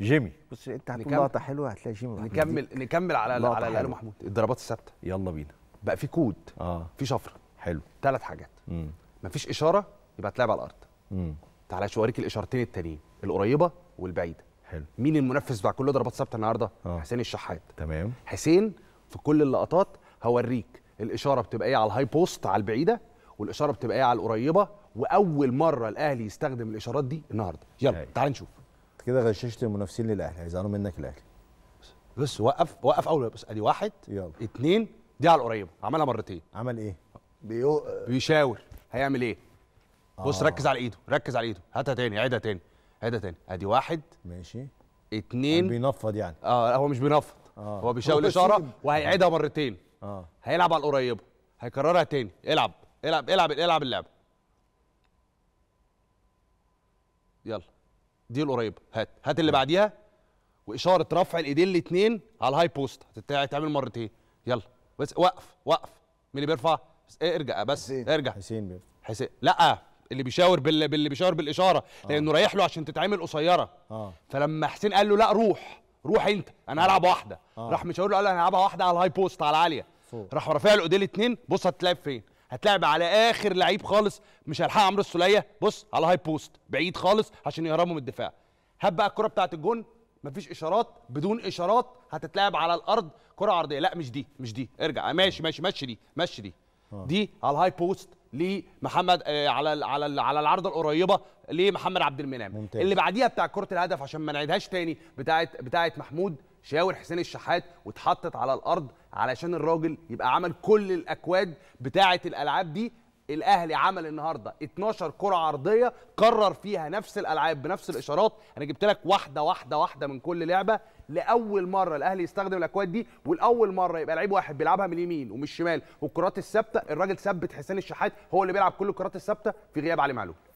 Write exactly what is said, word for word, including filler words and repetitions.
جيمي. بص انت هتقول لقطه حلوه هتلاقي جيمي. نكمل نكمل على على الاهلي محمود. الضربات الثابته يلا بينا. بقى في كود اه في شفره حلو ثلاث حاجات. امم مفيش اشاره يبقى هتلعب على الارض. امم تعالى اوريك الاشارتين التانيين القريبه والبعيده. حلو. مين المنافس بتاع كل ضربات ثابته النهارده؟ آه. حسين الشحات. تمام. حسين في كل اللقطات هوريك الاشاره بتبقى ايه على الهاي بوست على البعيده والاشاره بتبقى ايه على القريبه، واول مره الاهلي يستخدم الاشارات دي النهارده. يلا تعال نشوف. كده غششت المنافسين للاهلي هيزعلوا منك الاهلي. بس وقف وقف اول بس ادي واحد يلا اتنين دي على القريبه عملها مرتين. عمل ايه؟ بيو... بيشاور هيعمل ايه؟ آه. بص ركز على ايده ركز على ايده هاتها تاني عيدها تاني عيدها تاني ادي واحد ماشي اتنين بينفض يعني اه هو مش بينفض آه. هو بيشاور الاشاره وهيعيدها مرتين اه هيلعب على القريبه هيكررها تاني العب العب العب العب اللعبه يلا دي القريبه هات هات اللي بعديها واشاره رفع الايدين الاثنين على الهاي بوست هتتعمل مرتين يلا بس وقف وقف مين اللي بيرفع؟ ايه ارجع بس حسين. ارجع حسين بيرفع حسين لا اللي بيشاور بال... باللي بيشاور بالاشاره آه. لانه رايح له عشان تتعمل قصيره آه. فلما حسين قال له لا روح روح انت انا هلعب واحده آه. راح مشاور له قال له انا هلعبها واحده على الهاي بوست على العاليه راح رافع له ايديه الاثنين بص هتتلعب فين؟ هتلعب على اخر لعيب خالص مش هيلحقها عمرو السليه بص على هاي بوست بعيد خالص عشان يهربوا من الدفاع هات بقى الكره بتاعه الجون مفيش اشارات بدون اشارات هتتلعب على الارض كره عرضيه لا مش دي مش دي ارجع ماشي ماشي ماشي دي ماشي دي دي على الهاي بوست لمحمد آه على على على العرضه القريبه لمحمد عبد المنام ممتاز. اللي بعديها بتاع كره الهدف عشان ما نعيدهاش تاني بتاعه بتاعه محمود شاور حسين الشحات واتحطت على الارض علشان الراجل يبقى عمل كل الاكواد بتاعه الالعاب دي. الاهلي عمل النهارده اتناشر كره عرضيه قرر فيها نفس الالعاب بنفس الاشارات. انا جبت لك واحده واحده واحده من كل لعبه. لاول مره الاهلي يستخدم الاكواد دي ولاول مره يبقى لعيب واحد بيلعبها من اليمين ومن الشمال والكرات الثابته. الراجل ثبت حسين الشحات هو اللي بيلعب كل الكرات الثابته في غياب علي معلول.